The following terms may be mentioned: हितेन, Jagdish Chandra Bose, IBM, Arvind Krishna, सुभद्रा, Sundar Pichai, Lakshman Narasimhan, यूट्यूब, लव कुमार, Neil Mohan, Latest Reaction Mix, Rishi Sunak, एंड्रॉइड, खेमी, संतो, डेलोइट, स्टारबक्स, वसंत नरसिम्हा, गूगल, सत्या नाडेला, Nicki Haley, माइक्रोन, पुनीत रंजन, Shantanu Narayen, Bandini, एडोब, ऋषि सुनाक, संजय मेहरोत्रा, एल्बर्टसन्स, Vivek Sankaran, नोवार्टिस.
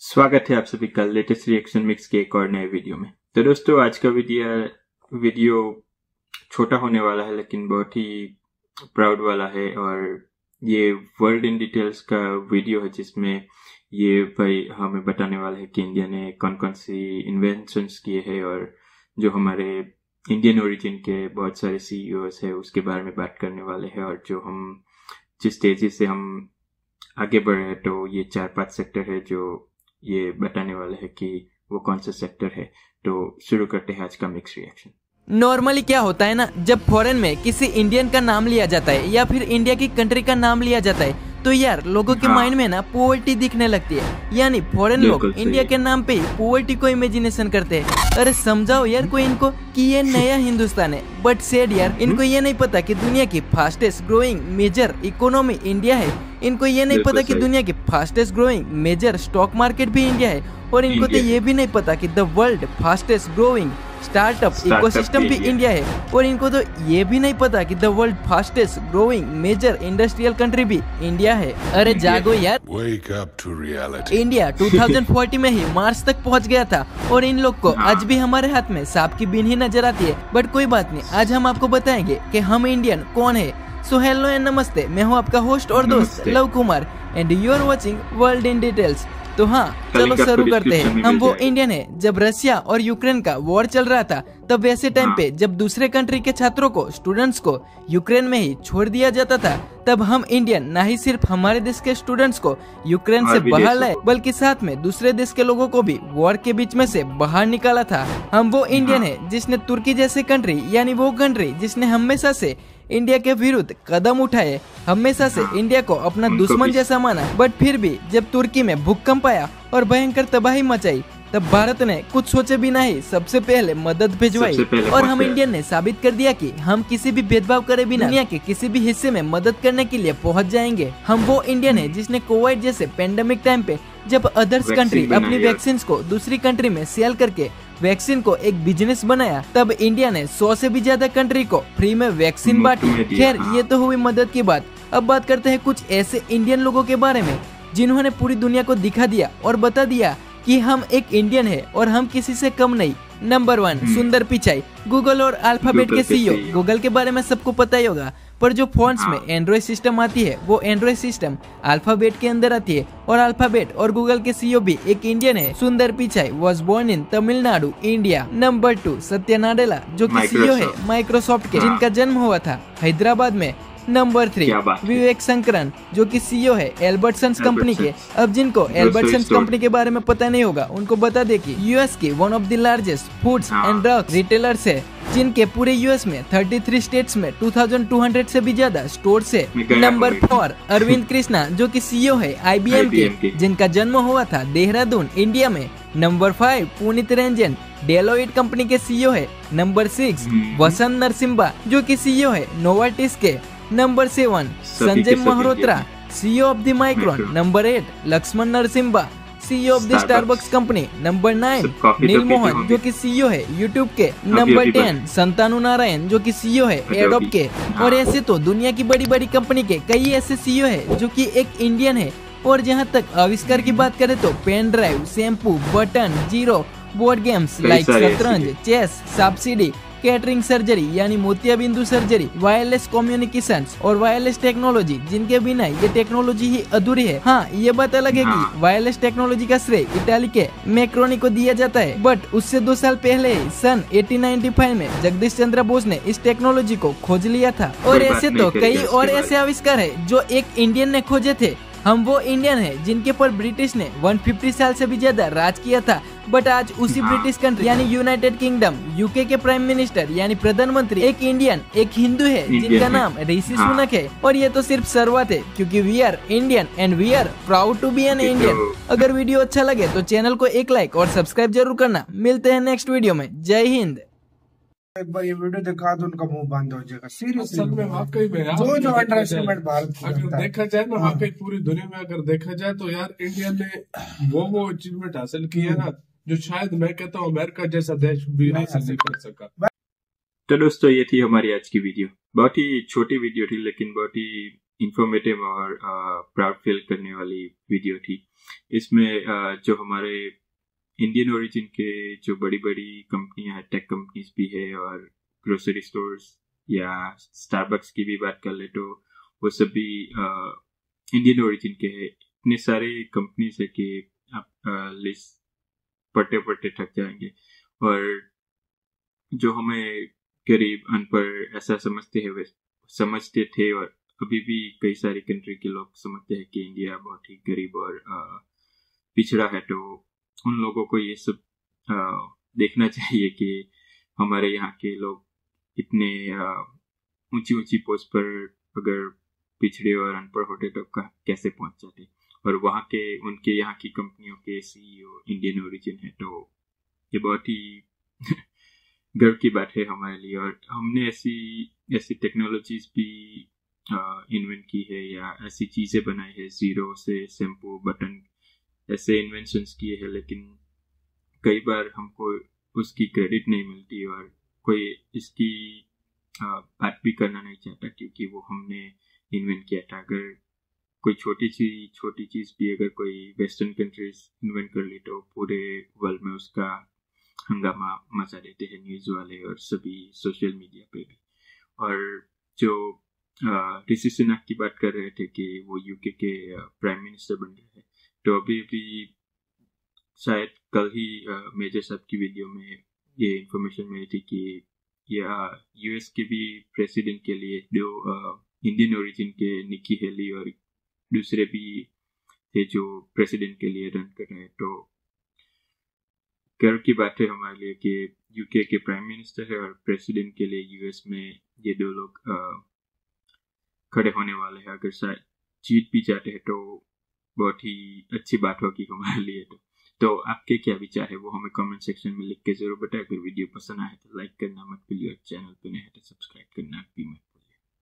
स्वागत है आप सभी का लेटेस्ट रिएक्शन मिक्स के एक और नए वीडियो में। तो दोस्तों आज का वीडियो छोटा होने वाला है लेकिन बहुत ही प्राउड वाला है और ये वर्ल्ड इन डिटेल्स का वीडियो है जिसमें ये भाई हमें बताने वाला है कि इंडिया ने कौन कौन सी इन्वेंशंस किए हैं और जो हमारे इंडियन ओरिजिन के बहुत सारे CEOs है उसके बारे में बात करने वाले हैं और जो हम जिस तेजी से हम आगे बढ़े हैं तो ये 4-5 सेक्टर है जो ये बताने वाले है कि वो कौन सा सेक्टर है। तो शुरू करते हैं आज का मिक्स रिएक्शन। नॉर्मली क्या होता है ना, जब फॉरेन में किसी इंडियन का नाम लिया जाता है या फिर इंडिया की कंट्री का नाम लिया जाता है तो यार लोगों के माइंड में ना पॉवर्टी दिखने लगती है, यानी फॉरेन लोग इंडिया के नाम पे ही पॉवर्टी को इमेजिनेशन करते हैं। अरे समझाओ यार कोई इनको कि ये नया हिंदुस्तान है, बट सेड यार इनको ये नहीं पता कि दुनिया की fastest growing major economy India है। इनको ये नहीं पता कि दुनिया की fastest growing major stock market भी इंडिया है और इनको तो ये भी नहीं पता कि the world fastest growing startup ecosystem भी इंडिया है और इनको तो ये भी नहीं पता कि the world fastest growing major industrial country भी इंडिया है। अरे जागो यार, wake up to reality. India 2040 में ही मार्स तक पहुंच गया था और इन लोग को आज भी हमारे हाथ में सांप की बीन ही नजर आती है। बट कोई बात नहीं, आज हम आपको बताएंगे कि हम इंडियन कौन है। सो हेलो एंड नमस्ते, मैं हूँ आपका होस्ट और दोस्त लव कुमार and you are watching world in details. तो हाँ चलो शुरू करते हैं। हम वो इंडियन है जब रशिया और यूक्रेन का वॉर चल रहा था तब ऐसे टाइम पे जब दूसरे कंट्री के छात्रों को स्टूडेंट्स को यूक्रेन में ही छोड़ दिया जाता था तब हम इंडियन ना ही सिर्फ हमारे देश के स्टूडेंट्स को यूक्रेन से बाहर लाए बल्कि साथ में दूसरे देश के लोगों को भी वॉर के बीच में से बाहर निकाला था। हम वो इंडियन है जिसने तुर्की जैसी कंट्री, यानी वो कंट्री जिसने हमेशा से इंडिया के विरुद्ध कदम उठाए, हमेशा से इंडिया को अपना दुश्मन जैसा माना, बट फिर भी जब तुर्की में भूकंप आया और भयंकर तबाही मचाई तब भारत ने कुछ सोचे बिना ही सबसे पहले मदद भिजवाई और हम इंडियन ने साबित कर दिया कि हम किसी भी भेदभाव करे बिना दुनिया के किसी भी हिस्से में मदद करने के लिए पहुंच जाएंगे। हम वो इंडियन है जिसने कोविड जैसे पेंडेमिक टाइम पे जब अदर्स कंट्री अपनी वैक्सीन को दूसरी कंट्री में सेल करके वैक्सीन को एक बिजनेस बनाया तब इंडिया ने 100 से भी ज्यादा कंट्री को फ्री में वैक्सीन बांटी। खैर ये तो हुई मदद की बात। अब बात करते हैं कुछ ऐसे इंडियन लोगों के बारे में जिन्होंने पूरी दुनिया को दिखा दिया और बता दिया कि हम एक इंडियन है और हम किसी से कम नहीं। नंबर 1 सुंदर पिचाई, गूगल और अल्फाबेट के CEO। गूगल के बारे में सबको पता ही होगा, पर जो फोन्स में एंड्रॉइड सिस्टम आती है वो एंड्रॉइड सिस्टम अल्फाबेट के अंदर आती है और अल्फाबेट और गूगल के CEO भी एक इंडियन है। Sundar Pichai was born in Tamil Nadu, India. Number 2 सत्या नाडेला, जो की CEO है माइक्रोसॉफ्ट के, जिनका जन्म हुआ था हैदराबाद में। नंबर 3 विवेक संकरन, जो कि CEO है एल्बर्टसन्स कंपनी के। अब जिनको एल्बर्टसन्स कंपनी के बारे में पता नहीं होगा उनको बता दे कि US के one of the largest foods and drugs retailers है जिनके पूरे US में 33 स्टेट्स में 2200 से भी ज्यादा स्टोर है। नंबर 4 अरविंद कृष्णा, जो कि CEO है IBM के, जिनका जन्म हुआ था देहरादून, इंडिया में। Number 5 पुनीत रंजन, डेलोइट company के CEO है। नंबर 6 वसंत नरसिम्हा, जो कि CEO है नोवार्टिस के। Number 7 संजय मेहरोत्रा, CEO of the माइक्रोन। Number 8 Laxman Narasimha, CEO of the स्टारबक्स company. Number 9 Neel Mohan, जो कि CEO है यूट्यूब के। नंबर 10 संतानु नारायण, जो कि CEO है एडोब के। और ऐसे तो दुनिया की बड़ी बड़ी कंपनी के कई ऐसे CEO है जो कि एक इंडियन है। और जहां तक आविष्कार की बात करें तो pen drive, shampoo, button, zero, board games like शतरंज, चेस, सब्सिडी, कैटरिंग सर्जरी यानी मोतियाबिंदु सर्जरी, वायरलेस कम्युनिकेशन और वायरलेस टेक्नोलॉजी, जिनके बिना ये टेक्नोलॉजी ही अधूरी है। हाँ ये बात अलग है कि वायरलेस टेक्नोलॉजी का श्रेय इटाली के मैक्रोनी को दिया जाता है, बट उससे 2 साल पहले सन 1895 में जगदीश चंद्र बोस ने इस टेक्नोलॉजी को खोज लिया था। और ऐसे तो कई और ऐसे आविष्कार है जो एक इंडियन ने खोजे थे। हम वो इंडियन है जिनके पर ब्रिटिश ने 150 साल से भी ज्यादा राज किया था, बट आज उसी ब्रिटिश कंट्री यानी यूनाइटेड किंगडम UK के प्राइम मिनिस्टर यानी प्रधानमंत्री एक इंडियन, एक हिंदू है जिनका नाम ऋषि सुनक है। और ये तो सिर्फ शुरुआत है क्योंकि we are Indian and we are proud to be an Indian. अगर वीडियो अच्छा लगे तो चैनल को एक लाइक और सब्सक्राइब जरूर करना। मिलते हैं नेक्स्ट वीडियो में। जय हिंद। एक बार ये वीडियो दिखा दो उनका मुंह बंद हो जाएगा। सीरियसली में वाकई में यार जो अंडरएस्टिमेट भारत की अगर देखा जाए ना, वाकई पूरी दुनिया में अगर देखा जाए तो यार इंडिया ने वो अचीवमेंट हासिल की है ना जो शायद मैं कहता हूँ अमेरिका जैसा देश भी नहीं कर सका। तो दोस्तों ये थी हमारी आज की वीडियो, बहुत ही छोटी वीडियो थी लेकिन बहुत ही इंफॉर्मेटिव और प्राउड फील करने वाली वीडियो थी। इसमें जो हमारे इंडियन ओरिजिन के जो बड़ी बड़ी कंपनियां हैं, टेक कंपनीज भी है और ग्रोसरी स्टोर्स या स्टारबक्स की भी बात कर ले तो वो सभी इंडियन ओरिजिन के हैं। इतने सारे कंपनीज है कि आप लिस्ट पढ़ते पढ़ते थक जाएंगे। और जो हमें गरीब अनपढ़ ऐसा समझते थे और अभी भी कई सारी कंट्री के लोग समझते हैं कि इंडिया बहुत ही गरीब और पिछड़ा है, तो उन लोगों को ये सब देखना चाहिए कि हमारे यहाँ के लोग इतने ऊंची ऊंची पोस्ट पर अगर पिछड़े और अनपढ़ होते तो कैसे पहुँच जाते। और वहाँ के उनके यहाँ की कंपनियों के सीईओ इंडियन ओरिजिन है, तो ये बहुत ही गर्व की बात है हमारे लिए। और हमने ऐसी ऐसी टेक्नोलॉजीज भी इन्वेंट की है या ऐसी चीज़ें बनाई है, ज़ीरो से शैम्पू बटन ऐसे इन्वेंशंस किए हैं, लेकिन कई बार हमको उसकी क्रेडिट नहीं मिलती और कोई इसकी बात भी करना नहीं चाहता क्योंकि वो हमने इन्वेंट किया था। अगर कोई छोटी चीज़ भी अगर कोई वेस्टर्न कंट्रीज इन्वेंट कर ले तो पूरे वर्ल्ड में उसका हंगामा मचा देते हैं न्यूज़ वाले और सभी सोशल मीडिया पे भी। और जो ऋषि सुनाक की बात कर रहे थे कि वो यूके के प्राइम मिनिस्टर बन गए हैं, तो अभी शायद कल ही मेजर साहब की वीडियो में ये इन्फॉर्मेशन मिली थी कि यूएस के भी प्रेसिडेंट के लिए दो इंडियन ओरिजिन के निकी हेली और दूसरे भी थे जो प्रेसिडेंट के लिए रन कर रहे हैं, तो गर्व की बात है हमारे लिए कि यूके के प्राइम मिनिस्टर है और प्रेसिडेंट के लिए यूएस में ये दो लोग खड़े होने वाले हैं। अगर शायद जीत भी जाते हैं तो बहुत ही अच्छी बात होगी हमारे लिए। तो आपके क्या विचार है वो हमें कमेंट सेक्शन में लिख के जरूर बताएं। अगर वीडियो पसंद आए तो लाइक करना मत भूलिए और चैनल पर नए हैं तो सब्सक्राइब करना भी मत।